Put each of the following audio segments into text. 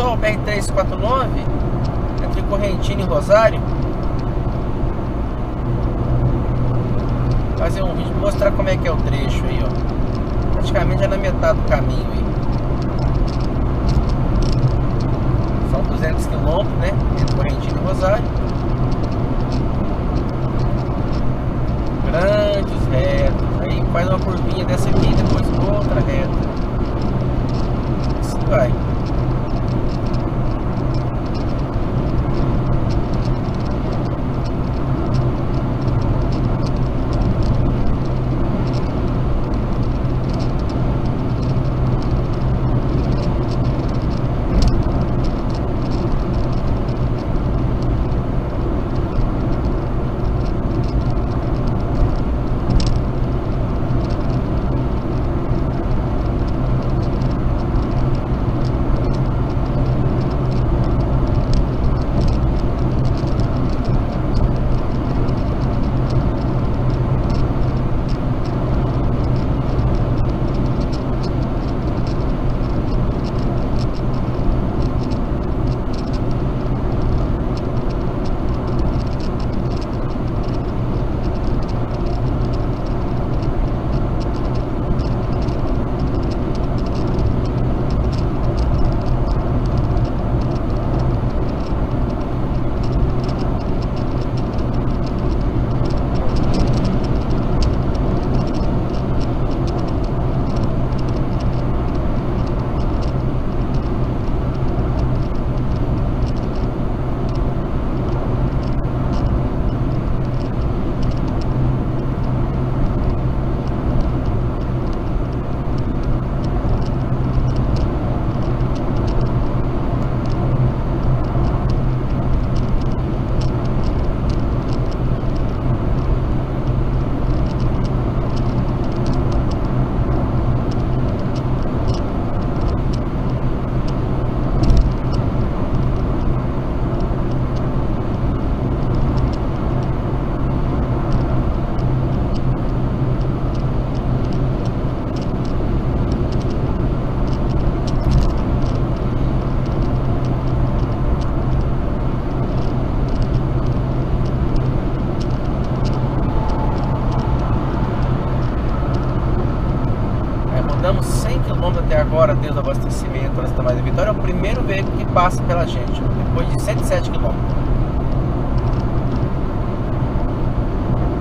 passou o BR349 entre Correntina e Rosário. Fazer um vídeo, mostrar como é que é o trecho aí, ó. Praticamente é na metade do caminho aí. São 200 km, né? Entre Correntina e Rosário. Grandes retos. Aí faz uma curvinha dessa aqui, depois outra reta. Assim vai. Andamos 100 km até agora desde o abastecimento da Vale da Vitória. É o primeiro veículo que passa pela gente, depois de 107 km.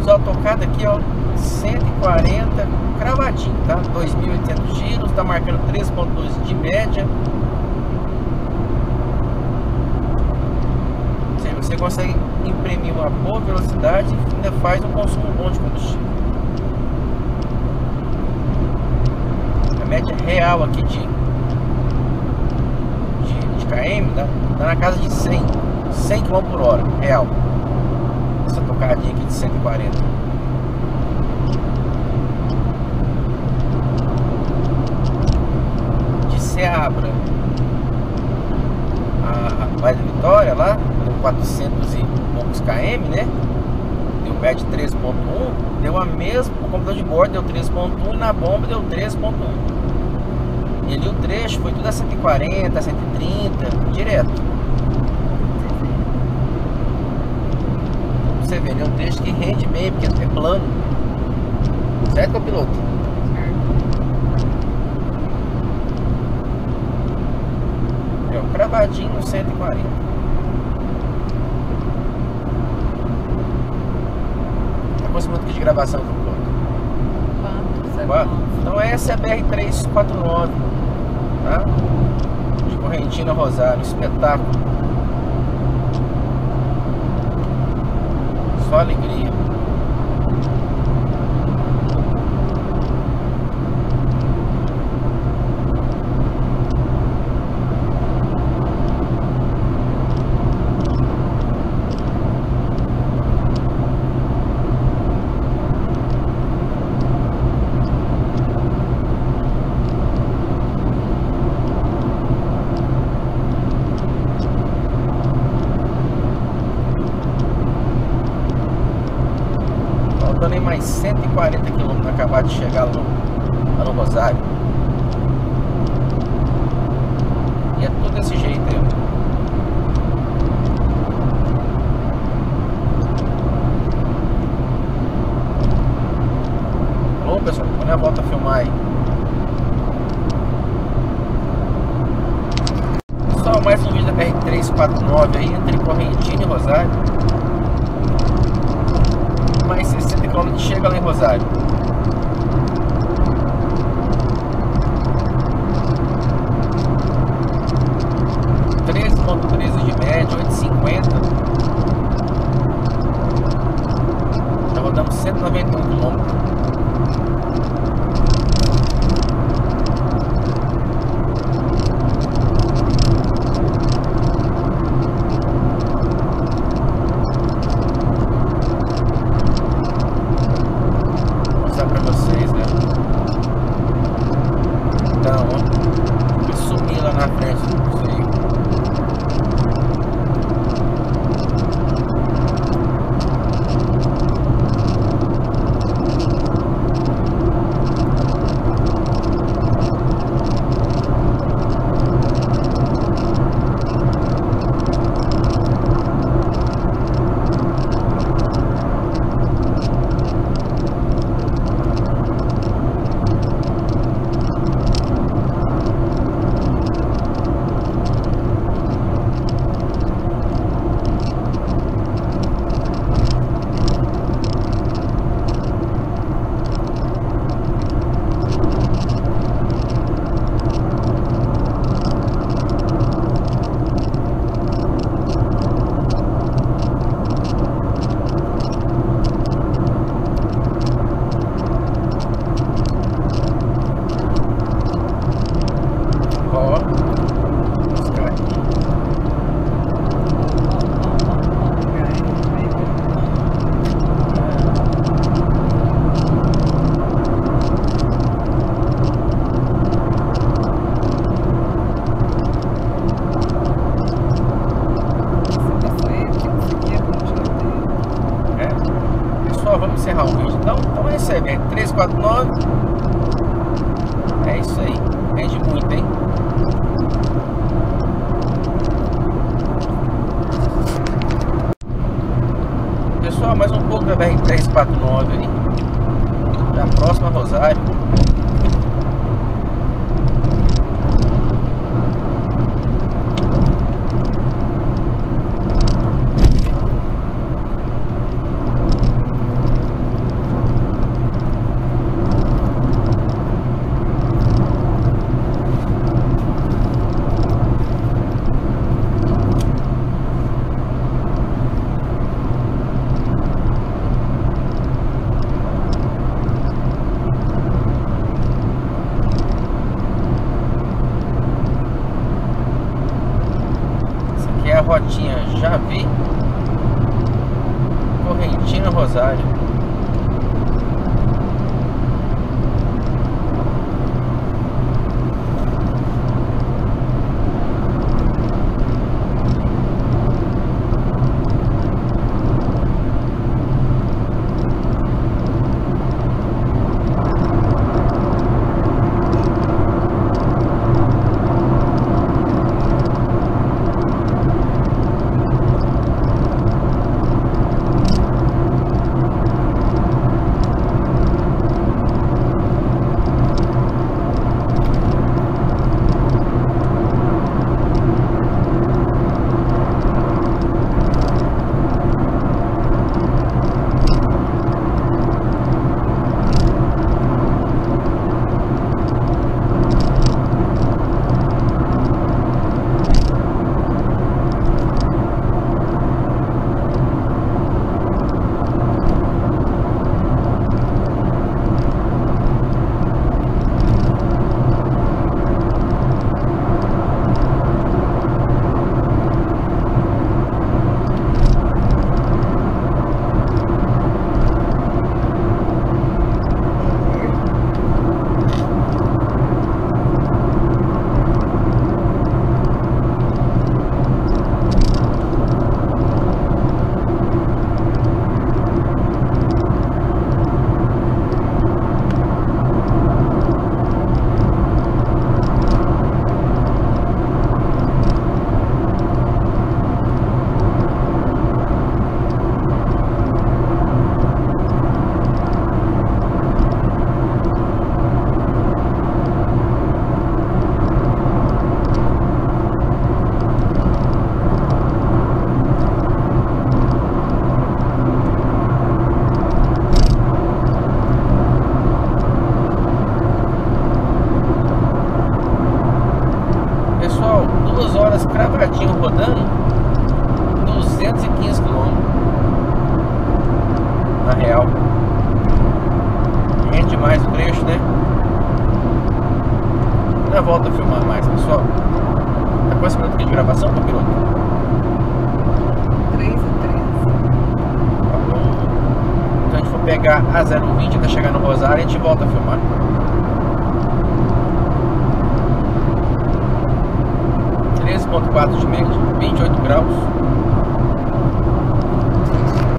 Só tocado aqui, ó, 140 cravadinho, tá? 2.800 giros, tá marcando 3.2 de média. Ou seja, você consegue imprimir uma boa velocidade e ainda faz um consumo bom de combustível. Média real aqui de KM tá na casa de 100 km por hora real. Essa tocadinha aqui de 140. De Seabra a Vale da Vitória lá, deu 400 e poucos km, né? Deu média de 3.1, deu a mesma, o computador de bordo deu 3.1 e na bomba deu 3.1. E ali o trecho foi tudo a 140, 130, direto. Você vê, é um trecho que rende bem, porque é plano. Certo, copiloto? É o cravadinho no 140. Quantos minutos de gravação? 4. Então essa é a BR349, tá? De Correntina a Rosário, espetáculo. Só alegria. Faltando mais 140 km para acabar de chegar lá no Rosário. E é tudo desse jeito aí. total mais fluido da BR349 aí, entre Correntina e Rosário. Mais 60 km chega lá em Rosário. Mais um pouco da BR349 aí, já próxima a Rosário. Rotinha Javi, Correntina, Rosário. 2 horas cravadinho rodando, 215 km. Na real, rende mais o trecho, né? Na volta filmar mais, pessoal. Tá quase pronto aqui de gravação, tá, piloto? 3 e 3. Tá bom. Então a gente for pegar a 020 até chegar no Rosário, a gente volta a filmar. .4 de média, 28 graus.